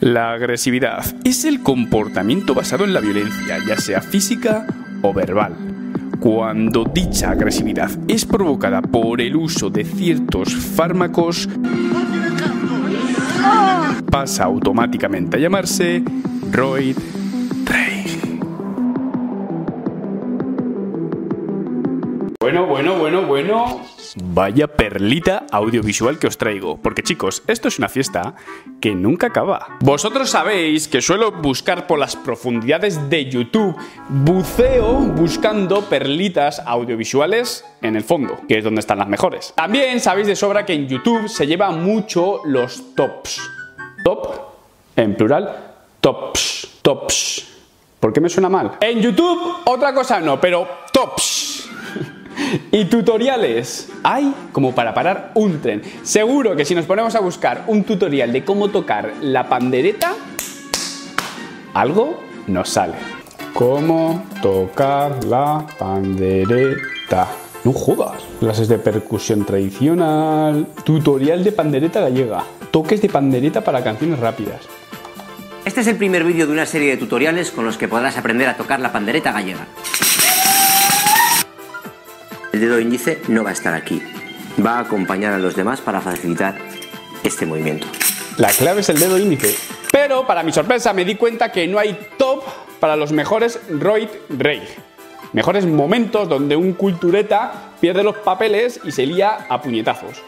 La agresividad es el comportamiento basado en la violencia, ya sea física o verbal. Cuando dicha agresividad es provocada por el uso de ciertos fármacos, pasa automáticamente a llamarse Roid Rage. Bueno. Vaya perlita audiovisual que os traigo, porque chicos, esto es una fiesta que nunca acaba. Vosotros sabéis que suelo buscar por las profundidades de YouTube, buceo buscando perlitas audiovisuales en el fondo, que es donde están las mejores. También sabéis de sobra que en YouTube se lleva mucho los tops. Top, en plural, tops. ¿Por qué me suena mal? En YouTube otra cosa no, pero tops. Y tutoriales hay como para parar un tren. Seguro que si nos ponemos a buscar un tutorial de cómo tocar la pandereta, algo nos sale. ¿Cómo tocar la pandereta? No juegas. Clases de percusión tradicional, tutorial de pandereta gallega, toques de pandereta para canciones rápidas. Este es el primer vídeo de una serie de tutoriales con los que podrás aprender a tocar la pandereta gallega. El dedo índice no va a estar aquí, va a acompañar a los demás para facilitar este movimiento. La clave es el dedo índice. Pero para mi sorpresa me di cuenta que no hay top para los mejores Roid Rage. Mejores momentos donde un cultureta pierde los papeles y se lía a puñetazos.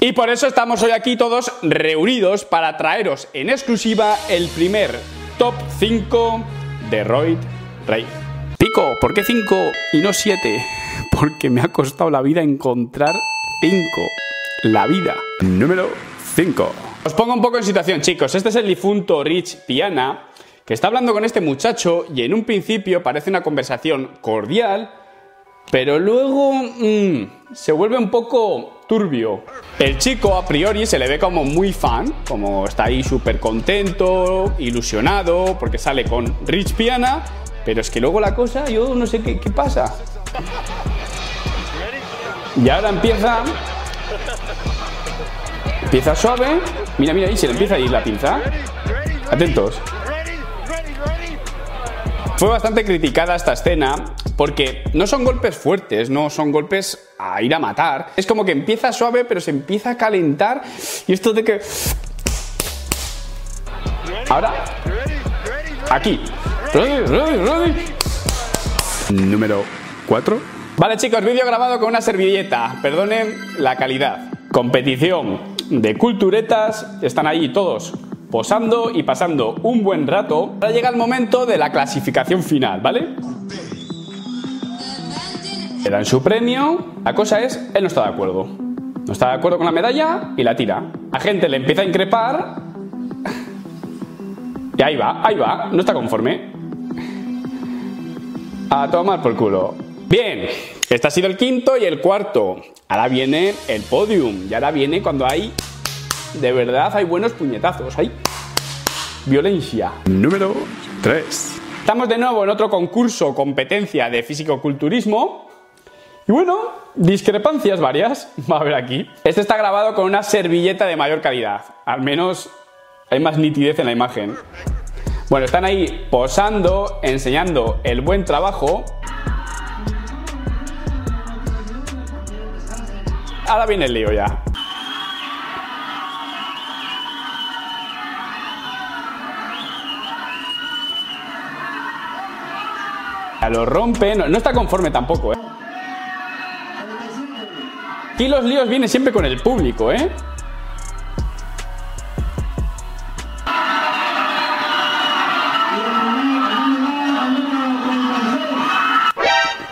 Y por eso estamos hoy aquí todos reunidos para traeros en exclusiva el primer top 5 de Roid Rage. Pico, ¿por qué 5 y no 7? Porque me ha costado la vida encontrar 5. La vida. Número 5. Os pongo un poco en situación, chicos. Este es el difunto Rich Piana, que está hablando con este muchacho y en un principio parece una conversación cordial, pero luego se vuelve un poco turbio. El chico a priori se le ve como muy fan, como está ahí súper contento, ilusionado, porque sale con Rich Piana, pero es que luego la cosa, yo no sé qué pasa. Y ahora empieza suave. Mira, ahí se le empieza a ir la pinza. Atentos. Fue bastante criticada esta escena porque no son golpes fuertes, no son golpes a ir a matar. Es como que empieza suave pero se empieza a calentar y esto de que... Ahora... Aquí. Número 4. Vale chicos, vídeo grabado con una servilleta. Perdonen la calidad. Competición de culturetas. Están allí todos posando y pasando un buen rato. Ahora llega el momento de la clasificación final, ¿vale? Le dan su premio. La cosa es, él no está de acuerdo. No está de acuerdo con la medalla y la tira. La gente le empieza a increpar. Y ahí va. No está conforme. A tomar por culo. Bien, este ha sido el quinto y el cuarto. Ahora viene el podium. Y ahora viene cuando hay... De verdad hay buenos puñetazos. Hay violencia. Número 3. Estamos de nuevo en otro concurso, competencia de fisicoculturismo. Y bueno, discrepancias varias va a haber aquí. Este está grabado con una servilleta de mayor calidad. Al menos hay más nitidez en la imagen. Bueno, están ahí posando, enseñando el buen trabajo. Ahora viene el lío ya. Ya lo rompe, no está conforme tampoco, ¿eh? Aquí los líos vienen siempre con el público, ¿eh?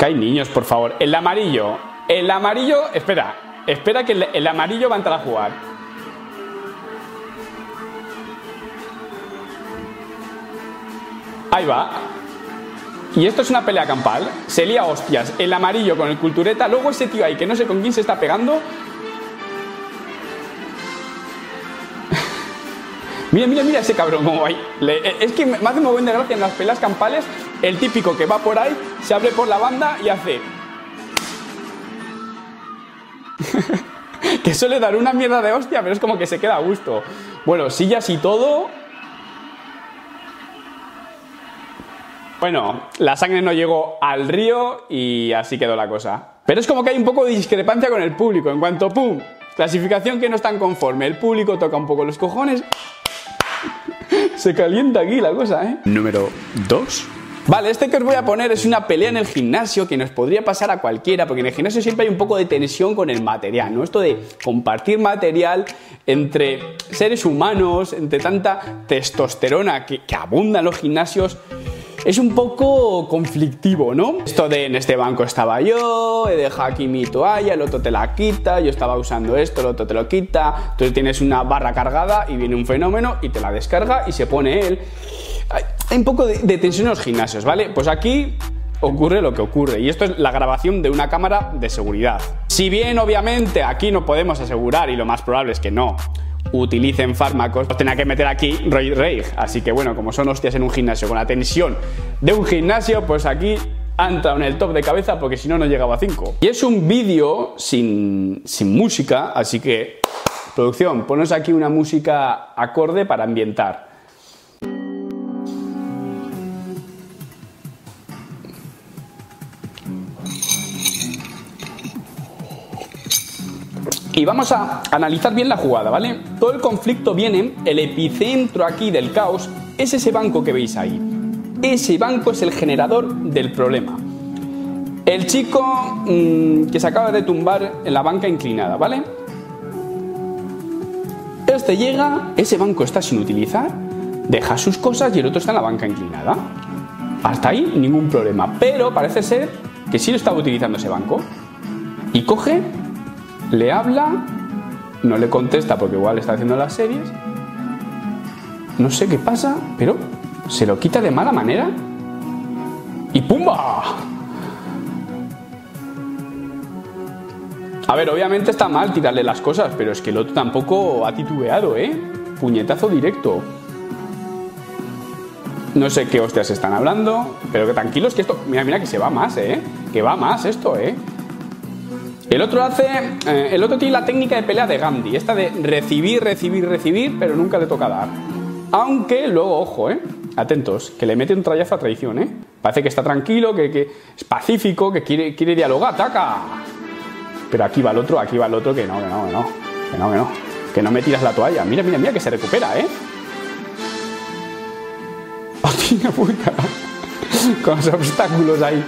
Hay niños, por favor. El amarillo, espera que el amarillo va a entrar a jugar. Ahí va. Y esto es una pelea campal. Se lía hostias. El amarillo con el cultureta. Luego ese tío ahí que no sé con quién se está pegando. Mira ese cabrón como ahí. Es que me hace un buen de gracia en las peleas campales. El típico que va por ahí, se abre por la banda y hace... que suele dar una mierda de hostia, pero es como que se queda a gusto. Bueno, sillas y todo. Bueno, la sangre no llegó al río y así quedó la cosa. Pero es como que hay un poco de discrepancia con el público. En cuanto, ¡pum!, clasificación que no es tan conforme. El público toca un poco los cojones. Se calienta aquí la cosa, ¿eh? Número 2. Vale, este que os voy a poner es una pelea en el gimnasio que nos podría pasar a cualquiera, porque en el gimnasio siempre hay un poco de tensión con el material, ¿no? Esto de compartir material entre seres humanos, entre tanta testosterona que abunda en los gimnasios, es un poco conflictivo, ¿no? Esto de en este banco estaba yo, he dejado aquí mi toalla, el otro te la quita, yo estaba usando esto, el otro te lo quita, entonces tienes una barra cargada y viene un fenómeno y te la descarga y se pone él. Hay un poco de tensión en los gimnasios, ¿vale? Pues aquí ocurre lo que ocurre, y esto es la grabación de una cámara de seguridad. Si bien, obviamente, aquí no podemos asegurar, y lo más probable es que no utilicen fármacos, pues tenía que meter aquí Roid Rage. Así que bueno, como son hostias en un gimnasio, con la tensión de un gimnasio, pues aquí han entrado en el top de cabeza, porque si no, no llegaba a 5. Y es un vídeo sin música, así que, producción, ponos aquí una música acorde para ambientar. Y vamos a analizar bien la jugada, ¿vale? Todo el conflicto viene, el epicentro aquí del caos es ese banco que veis ahí. Ese banco es el generador del problema. El chico que se acaba de tumbar en la banca inclinada, ¿vale? Este llega, ese banco está sin utilizar, deja sus cosas y el otro está en la banca inclinada. Hasta ahí ningún problema, pero parece ser que sí lo estaba utilizando ese banco. Y coge, le habla, no le contesta porque igual está haciendo las series, no sé qué pasa, pero se lo quita de mala manera y ¡pumba! A ver, obviamente está mal tirarle las cosas, pero es que el otro tampoco ha titubeado, ¿eh? Puñetazo directo. No sé qué hostias están hablando, pero que tranquilos que esto... Mira, mira que se va más, ¿eh? Que va más esto, ¿eh? El otro tiene la técnica de pelea de Gandhi, esta de recibir, recibir, recibir, pero nunca le toca dar. Aunque luego, ojo, atentos, que le mete un trayazo a traición, Parece que está tranquilo, que es pacífico, que quiere dialogar, ataca. Pero aquí va el otro, que no me tiras la toalla. Mira, mira, mira, que se recupera, ¡Hostia puta! Con los obstáculos ahí.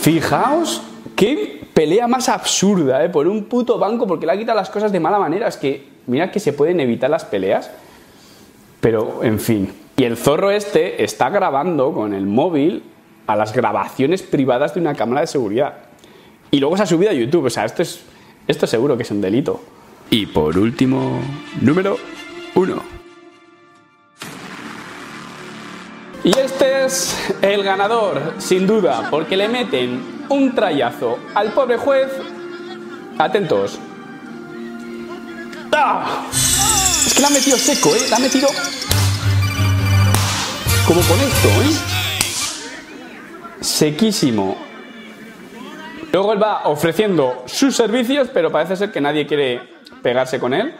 Fijaos qué pelea más absurda, por un puto banco, porque le ha quitado las cosas de mala manera. Es que, mira que se pueden evitar las peleas, pero en fin. Y el zorro este está grabando con el móvil a las grabaciones privadas de una cámara de seguridad. Y luego se ha subido a YouTube, o sea, esto seguro que es un delito. Y por último, número 1. Y este es el ganador, sin duda, porque le meten un trayazo al pobre juez. Atentos. ¡Ah! Es que la ha metido seco, La ha metido... Como con esto, Sequísimo. Luego él va ofreciendo sus servicios, pero parece ser que nadie quiere pegarse con él.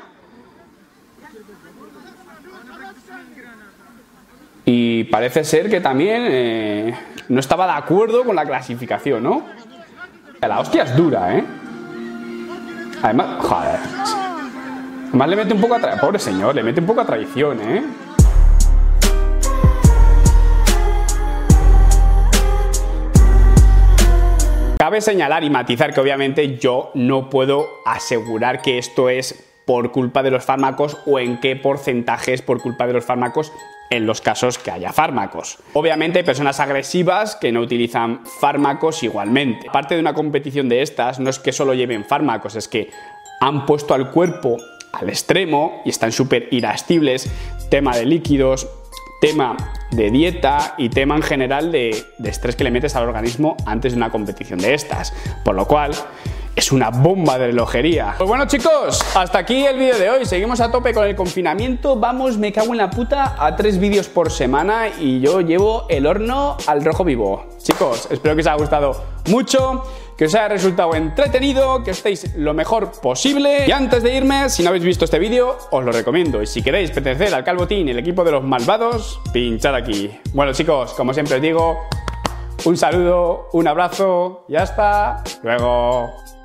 Y parece ser que también no estaba de acuerdo con la clasificación, ¿no? La hostia es dura, Además, joder. Además le mete un poco a traición. Pobre señor, le mete un poco a traición, Cabe señalar y matizar que obviamente yo no puedo asegurar que esto es por culpa de los fármacos o en qué porcentaje es por culpa de los fármacos en los casos que haya fármacos. Obviamente hay personas agresivas que no utilizan fármacos igualmente. Aparte de una competición de estas, no es que solo lleven fármacos, es que han puesto al cuerpo al extremo y están súper irascibles. Tema de líquidos, tema de dieta y tema en general de estrés que le metes al organismo antes de una competición de estas. Por lo cual... es una bomba de relojería. Pues bueno, chicos, hasta aquí el vídeo de hoy. Seguimos a tope con el confinamiento. Vamos, me cago en la puta, a 3 vídeos por semana y yo llevo el horno al rojo vivo. Chicos, espero que os haya gustado mucho, que os haya resultado entretenido, que estéis lo mejor posible. Y antes de irme, si no habéis visto este vídeo, os lo recomiendo. Y si queréis pertenecer al Calbotín, el equipo de los malvados, pinchad aquí. Bueno, chicos, como siempre os digo, un saludo, un abrazo y hasta luego.